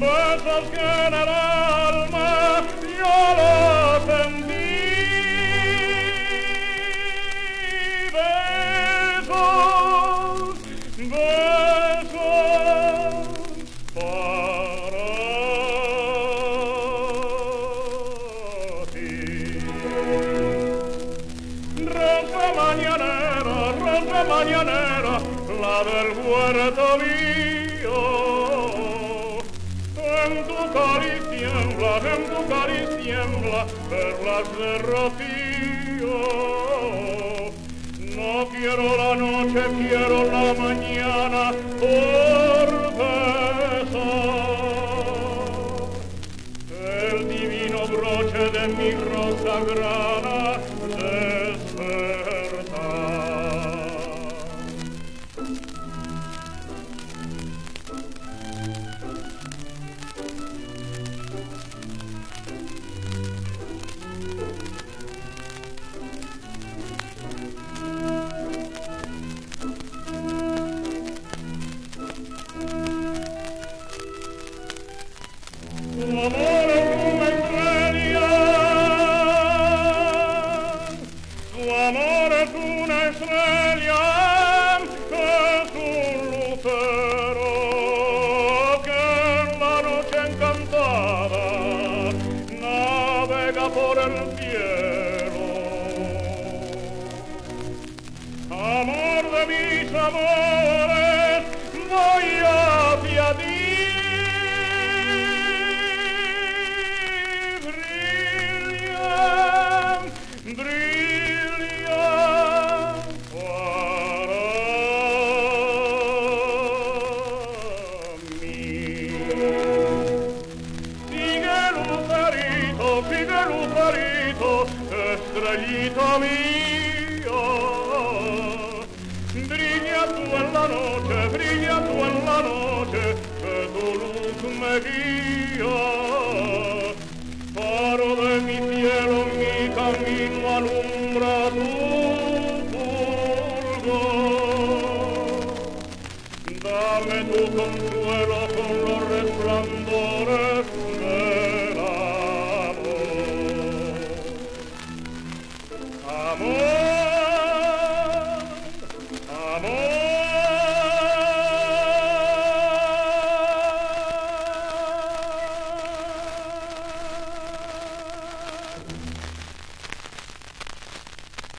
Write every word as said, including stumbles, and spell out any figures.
besos que en el alma yo lo tendí. Besos, besos para ti. Rosa mañanera, rosa mañanera, la del huerto mío, en tu cariz tiembla, en tu cariz tiembla perlas de rocío. No quiero la noche, quiero la mañana por besar el divino broche de mi rosa grana despertar. Por el cielo, amor de mis amores, voy hacia ti. Brilla, brilla para mí. Sigue lucerito, sigue lucerito, estrellita mía, brilla tú en la noche, brilla tú en la noche, que tu luz me guía. Faro de mi cielo, mi camino alumbra tu fulgor. Dame tu consuelo con los resplandores